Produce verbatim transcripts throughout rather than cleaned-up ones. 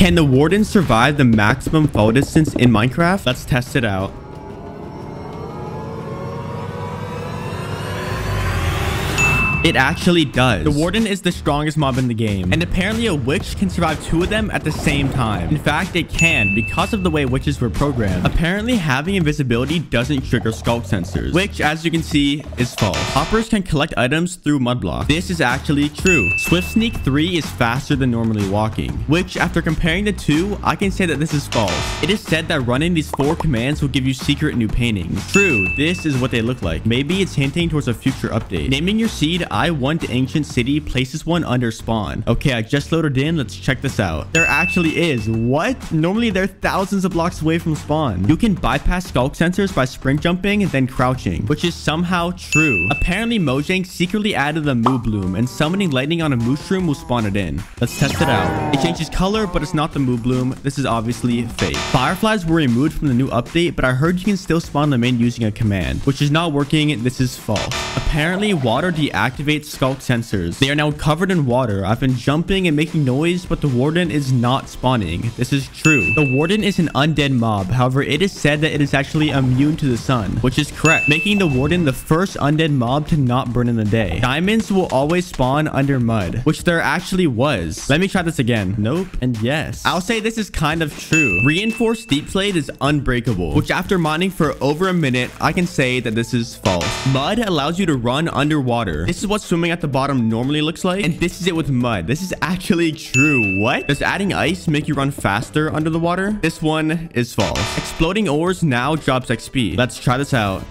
Can the Warden survive the maximum fall distance in Minecraft? Let's test it out. It actually does. The Warden is the strongest mob in the game, and apparently a witch can survive two of them at the same time. In fact, it can, because of the way witches were programmed. Apparently, having invisibility doesn't trigger Sculk sensors, which, as you can see, is false. Hoppers can collect items through mud block. This is actually true. Swift Sneak three is faster than normally walking, which, after comparing the two, I can say that this is false. It is said that running these four commands will give you secret new paintings. True, this is what they look like. Maybe it's hinting towards a future update. Naming your seed I want ancient city places one under spawn. Okay, I just loaded in. Let's check this out. There actually is. What? Normally they're thousands of blocks away from spawn. You can bypass Sculk sensors by sprint jumping and then crouching, which is somehow true. Apparently Mojang secretly added the Moobloom, and summoning lightning on a Mooshroom will spawn it in. Let's test it out. It changes color, but it's not the Moobloom. This is obviously fake. Fireflies were removed from the new update, but I heard you can still spawn them in using a command, which is not working. This is false. Apparently water deactivated Sculk sensors. They are now covered in water. I've been jumping and making noise, but the Warden is not spawning. This is true. The Warden is an undead mob. However, it is said that it is actually immune to the sun, which is correct, making the Warden the first undead mob to not burn in the day. Diamonds will always spawn under mud, which there actually was. Let me try this again. Nope. And yes, I'll say this is kind of true. Reinforced deep plate is unbreakable, which after mining for over a minute, I can say that this is false. Mud allows you to run underwater. This is what swimming at the bottom normally looks like, and this is it with mud. This is actually true. What? Does adding ice make you run faster under the water? This one is false. Exploding ores now drops X P. Let's try this out.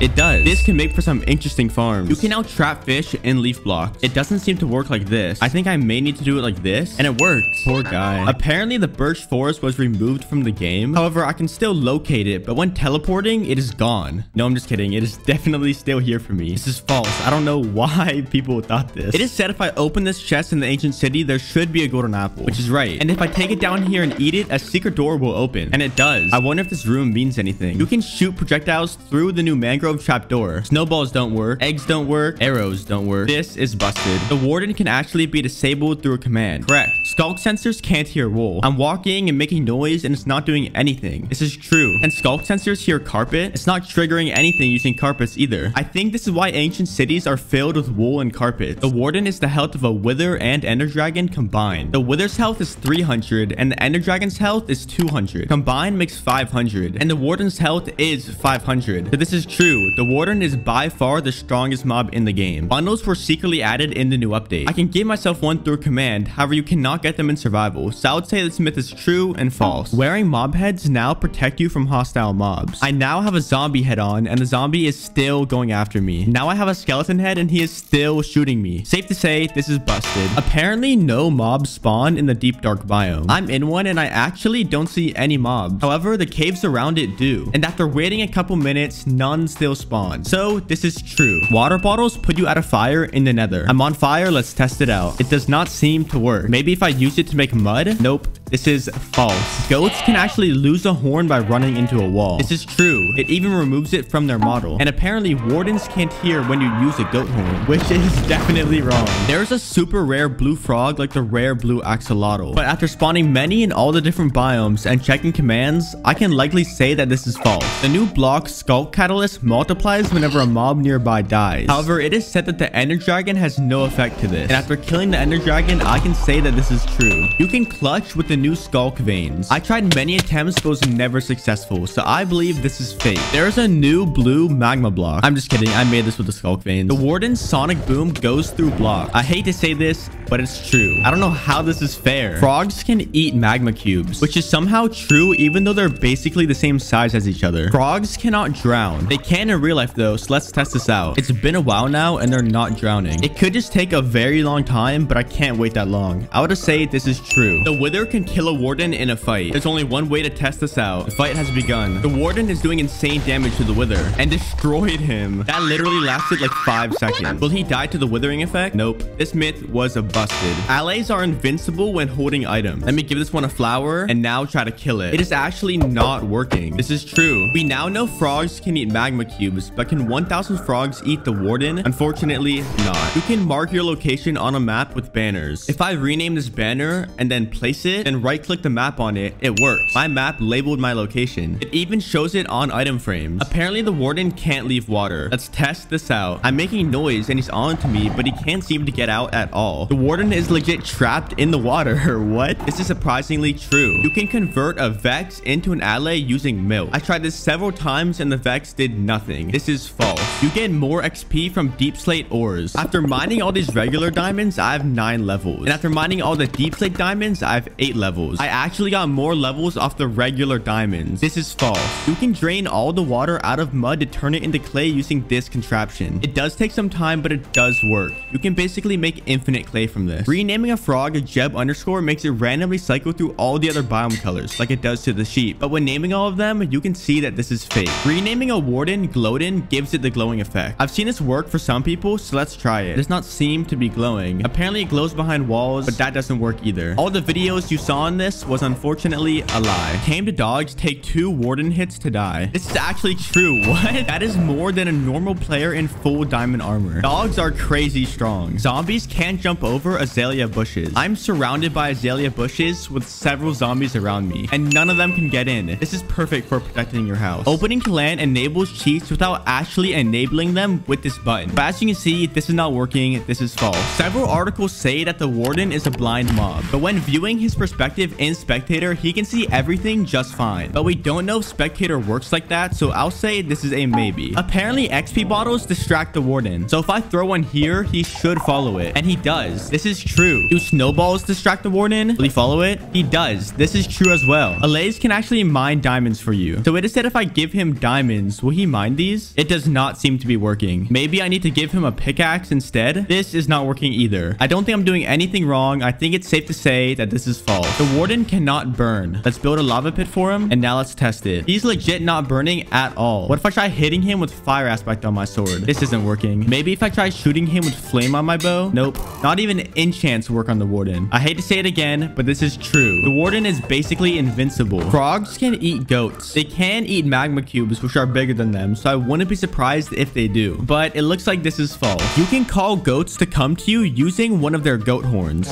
It does. This can make for some interesting farms. You can now trap fish in leaf blocks. It doesn't seem to work like this. I think I may need to do it like this. And it works. Poor guy. Apparently, the birch forest was removed from the game. However, I can still locate it. But when teleporting, it is gone. No, I'm just kidding. It is definitely still here for me. This is false. I don't know why people thought this. It is said if I open this chest in the ancient city, there should be a golden apple, which is right. And if I take it down here and eat it, a secret door will open. And it does. I wonder if this room means anything. You can shoot projectiles through the new mangrove trapdoor. Snowballs don't work. Eggs don't work. Arrows don't work. This is busted. The Warden can actually be disabled through a command. Correct. Sculk sensors can't hear wool. I'm walking and making noise and it's not doing anything. This is true. And Sculk sensors hear carpet. It's not triggering anything using carpets either. I think this is why ancient cities are filled with wool and carpets. The Warden is the health of a Wither and Ender Dragon combined. The Wither's health is three hundred and the Ender Dragon's health is two hundred. Combined makes five hundred. And the Warden's health is five hundred. So this is true. The Warden is by far the strongest mob in the game. Bundles were secretly added in the new update. I can give myself one through command. However, you cannot get them in survival. So I would say this myth is true and false. Wearing mob heads now protect you from hostile mobs. I now have a zombie head on and the zombie is still going after me. Now I have a skeleton head and he is still shooting me. Safe to say, this is busted. Apparently, no mobs spawn in the deep dark biome. I'm in one and I actually don't see any mobs. However, the caves around it do. And after waiting a couple minutes, none still spawn. So this is true. Water bottles put you out of fire in the nether. I'm on fire. Let's test it out. It does not seem to work. Maybe if I use it to make mud. Nope. This is false. Goats can actually lose a horn by running into a wall. This is true. It even removes it from their model. And apparently Wardens can't hear when you use a goat horn, which is definitely wrong. There's a super rare blue frog like the rare blue axolotl. But after spawning many in all the different biomes and checking commands, I can likely say that this is false. The new block Sculk Catalyst multiplies whenever a mob nearby dies. However, it is said that the Ender Dragon has no effect to this. And after killing the Ender Dragon, I can say that this is true. You can clutch with the new Sculk veins. I tried many attempts but was never successful, so I believe this is fake. There is a new blue magma block. I'm just kidding. I made this with the Sculk veins. The Warden's sonic boom goes through block. I hate to say this, but it's true. I don't know how this is fair. Frogs can eat magma cubes, which is somehow true even though they're basically the same size as each other. Frogs cannot drown. They can in real life though, so let's test this out. It's been a while now and they're not drowning. It could just take a very long time, but I can't wait that long. I would say this is true. The Wither can kill a warden in a fight. There's only one way to test this out. The fight has begun. The warden is doing insane damage to the wither and destroyed him. That literally lasted like five seconds. Will he die to the withering effect? Nope. This myth was a busted. Allies are invincible when holding items. Let me give this one a flower and now try to kill it. It is actually not working. This is true. We now know frogs can eat magma cubes, but can one thousand frogs eat the warden? Unfortunately, not. You can mark your location on a map with banners. If I rename this banner and then place it and right click the map on it, it works. My map labeled my location. It even shows it on item frames. Apparently the warden can't leave water. Let's test this out. I'm making noise and he's on to me, but he can't seem to get out at all. The warden is legit trapped in the water. What? This is surprisingly true. You can convert a vex into an ally using milk. I tried this several times and the vex did nothing. This is false. You get more X P from deep slate ores. After mining all these regular diamonds, I have nine levels. And after mining all the deep slate diamonds, I have eight levels. I actually got more levels off the regular diamonds. This is false. You can drain all the water out of mud to turn it into clay using this contraption. It does take some time, but it does work. You can basically make infinite clay from this. Renaming a frog a Jeb underscore makes it randomly cycle through all the other biome colors like it does to the sheep. But when naming all of them, you can see that this is fake. Renaming a warden Glowden gives it the glowing effect. I've seen this work for some people, so let's try it. It does not seem to be glowing. Apparently it glows behind walls, but that doesn't work either. All the videos you saw on this was unfortunately a lie. Tamed dogs take two warden hits to die. This is actually true. What? That is more than a normal player in full diamond armor. Dogs are crazy strong. Zombies can't jump over azalea bushes. I'm surrounded by azalea bushes with several zombies around me, and none of them can get in. This is perfect for protecting your house. Opening clan enables cheats without actually enabling them with this button. But as you can see, this is not working. This is false. Several articles say that the warden is a blind mob, but when viewing his perspective in spectator, he can see everything just fine. But we don't know if spectator works like that, so I'll say this is a maybe. Apparently X P bottles distract the warden, so if I throw one here, he should follow it. And he does. This is true. Do snowballs distract the warden? Will he follow it? He does. This is true as well. Allays can actually mine diamonds for you. So it is said if I give him diamonds, will he mine these? It does not seem to be working. Maybe I need to give him a pickaxe instead. This is not working either. I don't think I'm doing anything wrong. I think it's safe to say that this is false. The warden cannot burn. Let's build a lava pit for him. And now let's test it. He's legit not burning at all. What if I try hitting him with fire aspect on my sword? This isn't working. Maybe if I try shooting him with flame on my bow? Nope. Not even enchants work on the warden. I hate to say it again, but this is true. The warden is basically invincible. Frogs can eat goats. They can eat magma cubes, which are bigger than them, so I wouldn't be surprised if they do. But it looks like this is false. You can call goats to come to you using one of their goat horns.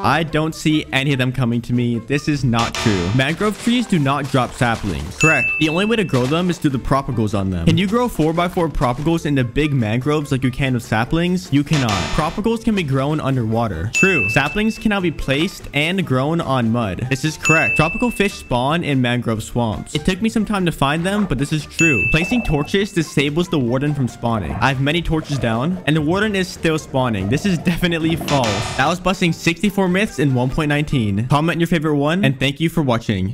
I don't see any of them coming to me. This is not true. Mangrove trees do not drop saplings. Correct. The only way to grow them is through the propagals on them. Can you grow four by four propagals into big mangroves like you can with saplings? You cannot. Propagals can be grown underwater. True. Saplings cannot be placed and grown on mud. This is correct. Tropical fish spawn in mangrove swamps. It took me some time to find them, but this is true. Placing torches disables the warden from spawning. I have many torches down, and the warden is still spawning. This is definitely false. That was busting sixty-four minutes myths in one point nineteen. Comment your favorite one, and thank you for watching.